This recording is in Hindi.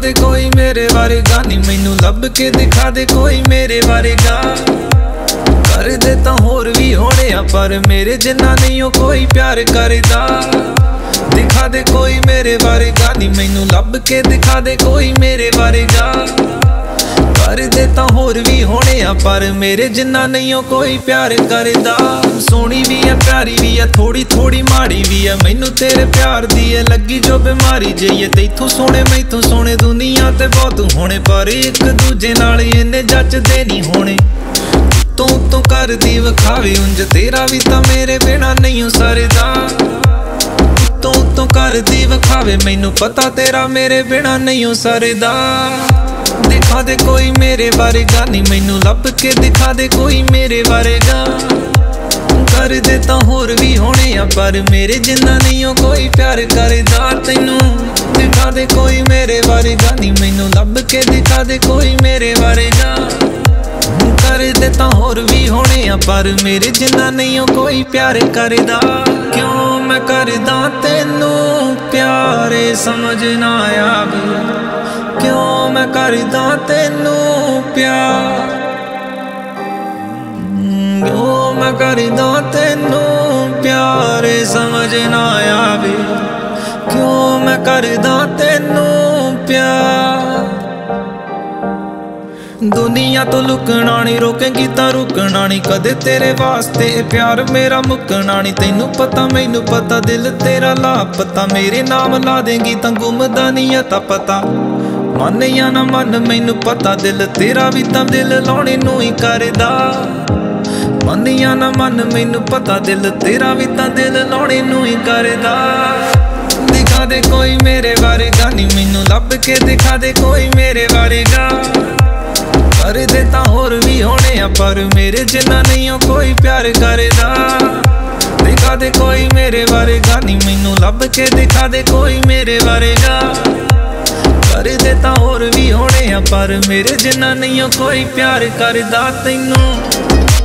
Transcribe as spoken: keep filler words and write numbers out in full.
दे कोई मेरे बारे गा, नी मैनू लभ के दिखा दे कोई मेरे बारे गा। कर देता होर भी होने आ पर मेरे जिन्ना नहीं हो कोई प्यार करदा। दिखा दे कोई मेरे बारे गा, नी मैनू लभ के दिखा दे कोई मेरे बारे गा। कर देता होर भी होने आ पर मेरे जिन्ना नहीं हो कोई प्यार करदा। सोहनी भी है प्यारी भी है थोड़ी थोड़ी माड़ी भी है, मैनू तेरे प्यार दी है लगी जो बीमारी जाइए। तैथों सोने मैथों सोने दुनिया ते बहुत होने पर एक दूजे नाल इन्ने जचदे नहीं होने। तू तो कर दी विखावे उंज तेरा भी तां मेरे बिना नहीं सरदा। तू तो कर दी विखावे मैनू पता तेरा मेरे बिना नहीं सरदा। दिखा दे कोई मेरे बारे गा, नी मैनू लभ के दिखा दे कोई मेरे बारे गा। कर देता होर भी होने आ पर मेरे जिन्ना नहीं हो कोई प्यार करदा। तैनू दिखा दे कोई मेरे बारे गा, नी मैनू लभ के दिखा दे कोई मेरे बारे गा। कर देता होर भी होने आ पर मेरे जिन्ना नहीं हो कोई प्यार करदा। क्यों मैं करदा तैनू प्यारे समझना यार, क्यों मैं करदा तेनू प्यार, क्यों मैं करदा तेनू प्यार समझना आवे। क्यों मैं करदा तेनू प्यार। दुनिया तो लुकना नहीं, रोकेंगी तां रुकना नहीं, कदे तेरे वास्ते प्यार मेरा मुकना नहीं। तैनू पता मैनू पता दिल तेरा लापता, मेरे नाम ला देंगी तां गुमदा नहीं आ तां पता। मन या ना मन मैनू पता दिल तेरा भी तां दिल लाने नू ही करदा। मन या ना मन मैनू पता दिल तेरा भी तां दिल लाने नू ही करदा। दिखा दे कोई मेरे बारे गा, नी मैनू लभ के दिखा दे कोई मेरे बारे गा। कर देता होर भी होने आ पर मेरे जिन्ना नहीं हो कोई प्यार करदा। दिखा दे कोई मेरे बारे गा, नी मैनू लभ के दिखा दे कोई मेरे बारे गा। कर देता होर भी होने आ पर मेरे जिन्ना नहीं हो कोई प्यार करदा। तैनू